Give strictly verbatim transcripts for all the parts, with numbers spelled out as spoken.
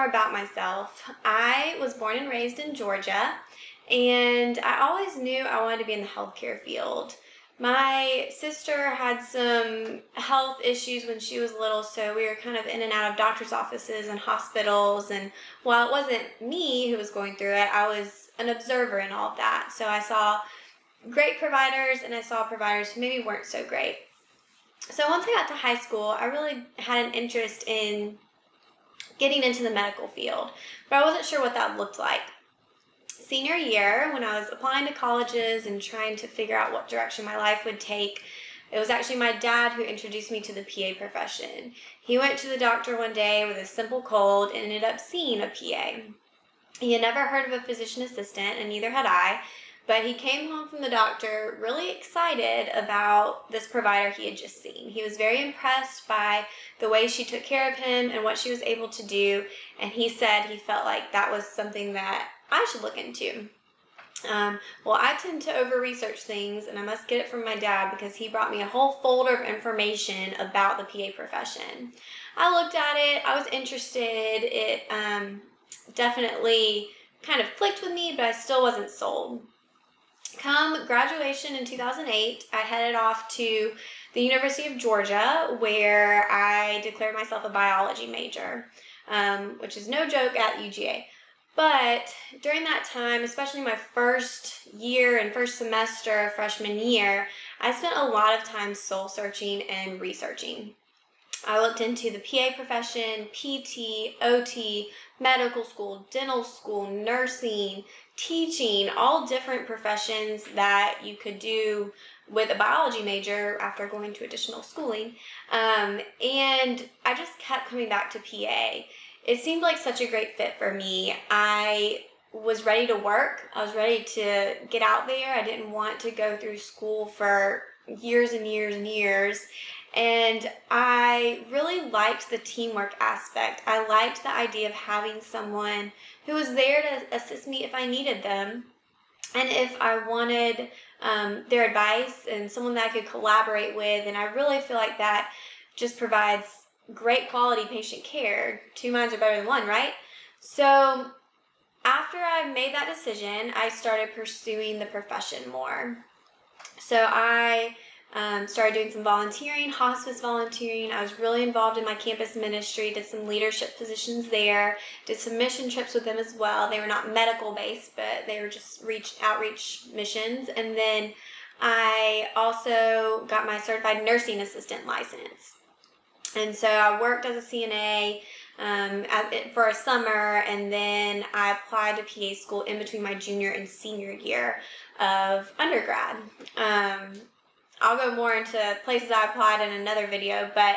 more about myself. I was born and raised in Georgia, and I always knew I wanted to be in the healthcare field. My sister had some health issues when she was little, so we were kind of in and out of doctor's offices and hospitals, and while it wasn't me who was going through it, I was an observer in all of that. So I saw great providers, and I saw providers who maybe weren't so great. So once I got to high school, I really had an interest in getting into the medical field, but I wasn't sure what that looked like. Senior year, when I was applying to colleges and trying to figure out what direction my life would take, it was actually my dad who introduced me to the P A profession. He went to the doctor one day with a simple cold and ended up seeing a P A. He had never heard of a physician assistant, and neither had I, but he came home from the doctor really excited about this provider he had just seen. He was very impressed by the way she took care of him and what she was able to do, and he said he felt like that was something that I should look into. Um, well, I tend to over-research things, and I must get it from my dad because he brought me a whole folder of information about the P A profession. I looked at it. I was interested. It um, definitely kind of clicked with me, but I still wasn't sold. Come graduation in two thousand eight, I headed off to the University of Georgia, where I declared myself a biology major, um, which is no joke at U G A. But during that time, especially my first year and first semester, freshman year, I spent a lot of time soul searching and researching. I looked into the P A profession, P T, O T, medical school, dental school, nursing, teaching, all different professions that you could do with a biology major after going to additional schooling. Um, and I just kept coming back to P A. It seemed like such a great fit for me. I was ready to work. I was ready to get out there. I didn't want to go through school for years and years and years. And I really liked the teamwork aspect. I liked the idea of having someone who was there to assist me if I needed them. And if I wanted um, their advice, and someone that I could collaborate with. And I really feel like that just provides great quality patient care. Two minds are better than one, right? So after I made that decision, I started pursuing the profession more. So I um, started doing some volunteering, hospice volunteering. I was really involved in my campus ministry, did some leadership positions there, did some mission trips with them as well. They were not medical based, but they were just reach outreach missions. And then I also got my certified nursing assistant license. And so I worked as a C N A um, at, for a summer, and then I applied to P A school in between my junior and senior year of undergrad. Um, I'll go more into places I applied in another video, but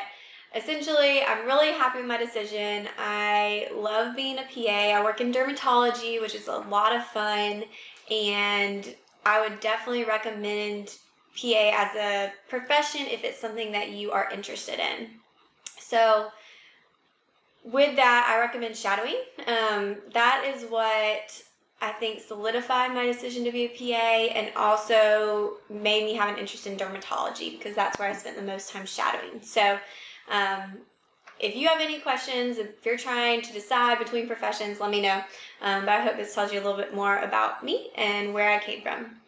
essentially I'm really happy with my decision. I love being a P A. I work in dermatology, which is a lot of fun, and I would definitely recommend P A as a profession if it's something that you are interested in. So with that, I recommend shadowing. Um, that is what I think solidified my decision to be a P A, and also made me have an interest in dermatology because that's where I spent the most time shadowing. So um, if you have any questions, if you're trying to decide between professions, let me know. Um, but I hope this tells you a little bit more about me and where I came from.